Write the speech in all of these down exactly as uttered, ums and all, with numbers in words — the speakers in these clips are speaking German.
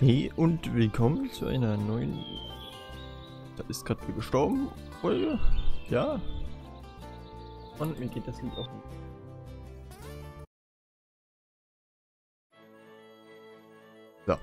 Hey und willkommen zu einer neuen... Da ist gerade wieder gestorben, Folge. Ja. Und mir geht das Lied auch nicht. So.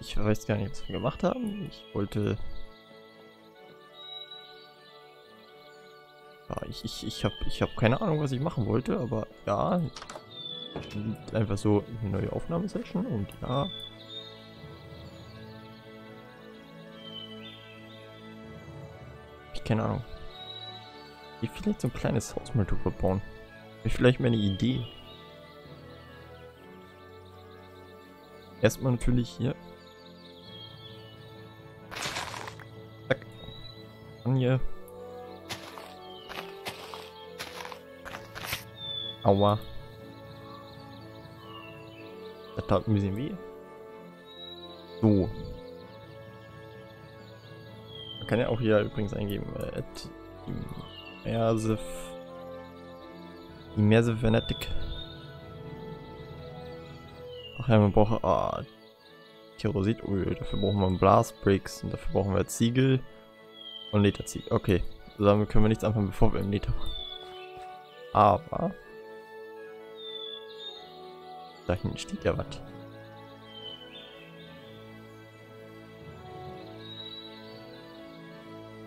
Ich weiß gar nicht, was wir gemacht haben. Ich wollte... Ja, ich, ich, ich habe ich hab keine Ahnung, was ich machen wollte, aber ja... Einfach so eine neue Aufnahmesession und ja. Ich keine Ahnung. Ich vielleicht so ein kleines Haus mal drüber bauen. Ich vielleicht mal eine Idee. Erstmal natürlich hier. Zack. An hier. Aua. Das tat ein bisschen weh. So. Man kann ja auch hier übrigens eingeben. Äh, Immersive. Immersive Fanatic. Ach ja, man braucht. Ah. Kerosidöl. Dafür brauchen wir Blastbricks. Und dafür brauchen wir Ziegel. Und Lederziegel. Okay. So, damit können wir nichts anfangen, bevor wir im Leder machen. Aber. Da hinten steht ja was.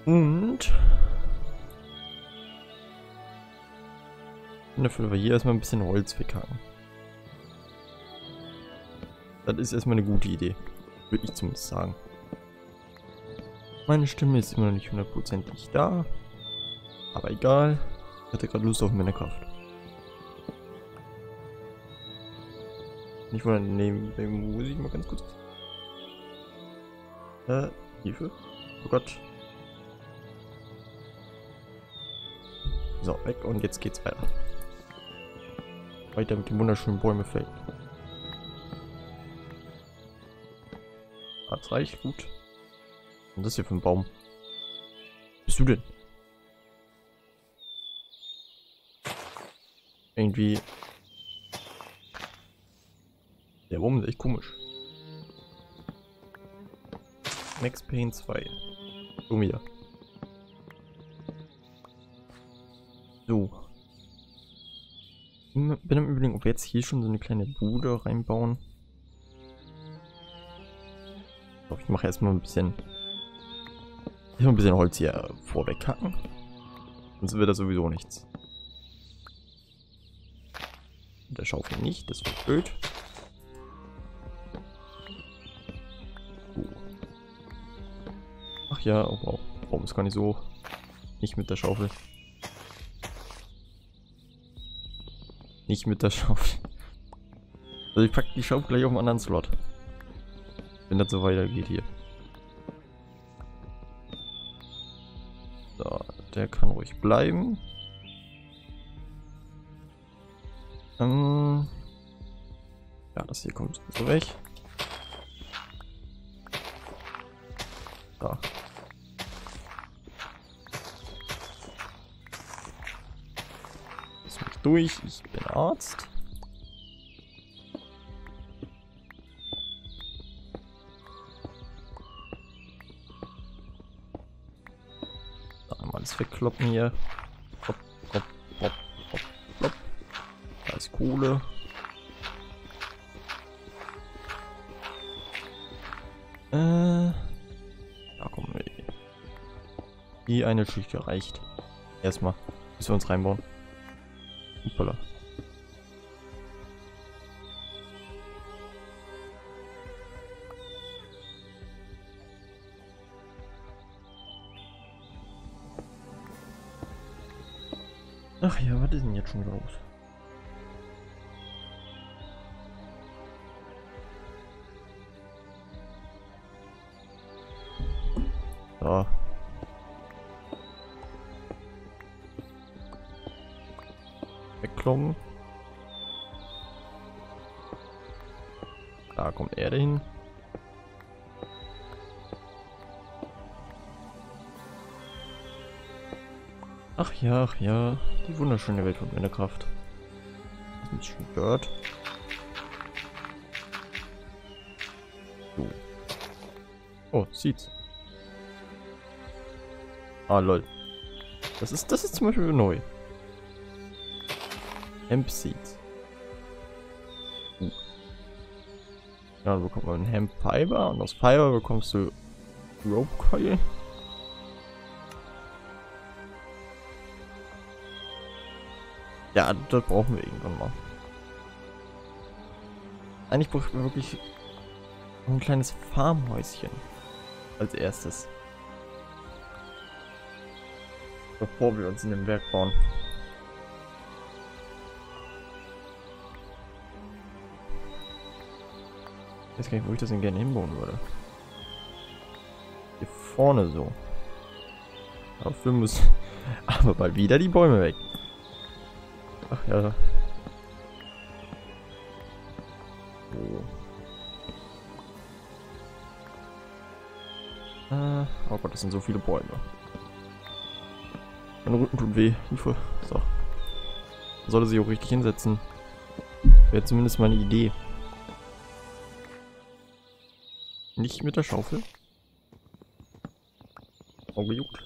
Und dafür wir hier erstmal ein bisschen Holz weghaken. Das ist erstmal eine gute Idee. Würde ich zumindest sagen. Meine Stimme ist immer noch nicht hundertprozentig da. Aber egal. Ich hatte gerade Lust auf Minecraft. Nicht wundern, nehmen wir Musik mal ganz kurz. Äh, Hilfe. Oh Gott. So, weg und jetzt geht's weiter. Weiter mit den wunderschönen Bäumen fällt. Das reicht gut. Und das hier für ein Baum. Bist du denn? Irgendwie. Der Baum ist echt komisch. Max Payne zwei. So wieder. So. Ich bin am Überlegen, ob wir jetzt hier schon so eine kleine Bude reinbauen. So, ich mache erstmal ein bisschen. Ich ein bisschen Holz hier vorweg hacken. Sonst wird das sowieso nichts. Der Schaufel nicht, das wird blöd. Ja, oh wow. Warum ist gar nicht so? Nicht mit der Schaufel. Nicht mit der Schaufel. Also ich pack die Schaufel gleich auf einen anderen Slot. Wenn das so weitergeht hier. So, der kann ruhig bleiben. Ähm ja, das hier kommt so weg. Da. Durch, ich bin Arzt. Da einmal alles wegkloppen hier. Hopp, hopp, hopp, hopp, hopp. Da ist Kohle. Äh. Da kommen wir. Die eine Schicht reicht. Erstmal. Müssen wir uns reinbauen. Hoppala. Ach ja, was ist denn jetzt schon wieder los? So. Da kommt Erde hin. Ach ja, ach ja. Die wunderschöne Welt von Minecraft. Das ist ein bisschen Dirt. Oh, sieht's. Ah, lol. Das ist, das ist zum Beispiel neu. Hemp Seeds. Uh. Ja, dann bekommt man einen Hemp Fiber und aus Fiber bekommst du Rope Coil. Ja, das brauchen wir irgendwann mal. Eigentlich brauchen wir wirklich ein kleines Farmhäuschen als erstes, bevor wir uns in den Berg bauen. Ich weiß gar nicht, wo ich das denn gerne hinbauen würde. Hier vorne so. Dafür müssen aber bald wieder die Bäume weg. Ach ja. Oh. Oh Gott, das sind so viele Bäume. Mein Rücken tut weh. So. Ich sollte sich auch richtig hinsetzen. Wäre zumindest meine Idee. Nicht mit der Schaufel. Auge juckt.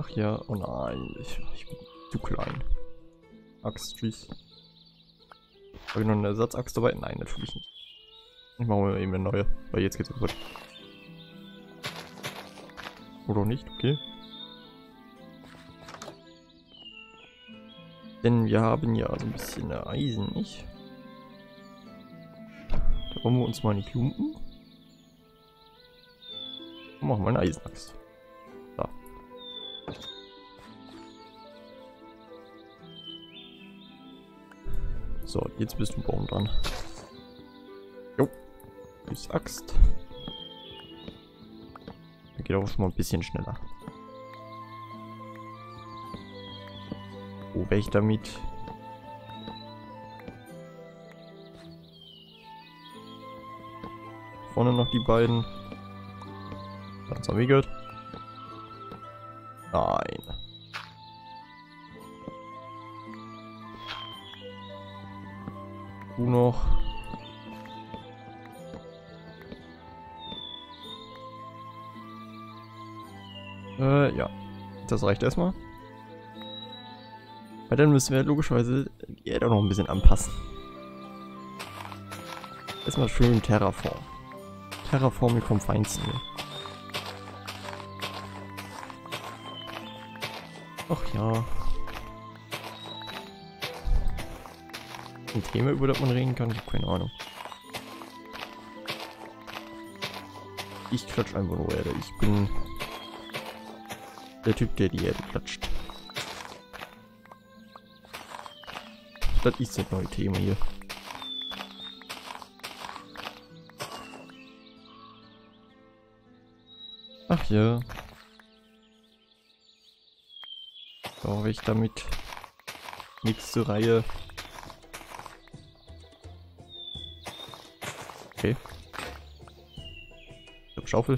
Ach ja, oh nein, ich, ich bin zu klein. Axt, tschüss. Habe ich noch eine Ersatzaxt dabei? Nein, natürlich nicht. Ich mache mir eben eine neue, weil jetzt geht's über. Oder auch nicht, okay. Denn wir haben ja so ein bisschen Eisen, nicht? Da wollen wir uns mal nicht lumpen. Und machen wir eine Eisenaxt. Da. So, jetzt bist du Baum dran. Axt. Da geht auch schon mal ein bisschen schneller. Wo wäre ich damit? Vorne noch die beiden. Ganz am Weg. Nein. Du noch. Äh, ja. Das reicht erstmal. Weil dann müssen wir logischerweise die Erde auch noch ein bisschen anpassen. Erstmal schön Terraform. Terraform vom Feinsten. Ach ja. Ein Thema, über das man reden kann? Ich habe keine Ahnung. Ich klatsch einfach nur Erde. Ich bin... der Typ, der die Erde klatscht. Das ist das neue Thema hier. Ach ja. So, ich damit. Nächste Reihe. Okay. Ich hab Schaufel.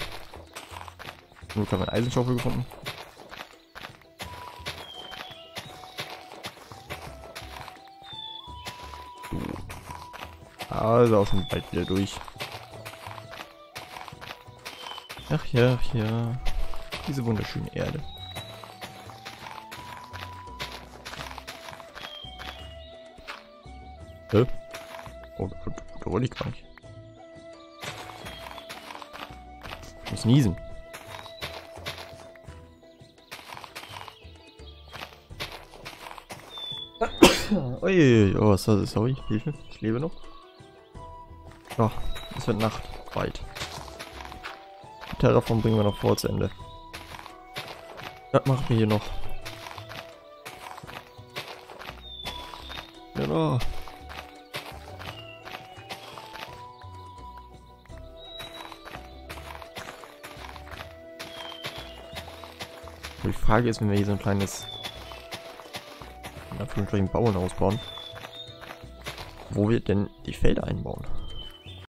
Nur haben wir eine Eisenschaufel gefunden. Also auch schon bald wieder durch. Ach ja, ach ja. Diese wunderschöne Erde. Hä? Oh, da wollte ich gar nicht. Ich muss niesen. Ui, oh, sorry, Hilfe, ich lebe noch. Ja, es wird Nacht. Weit. Terraform bringen wir noch vor zu Ende. Das machen wir hier noch. Genau. Die Frage ist, wenn wir hier so ein kleines in Anführungsstrichen Bauernhaus bauen, wo wir denn die Felder einbauen.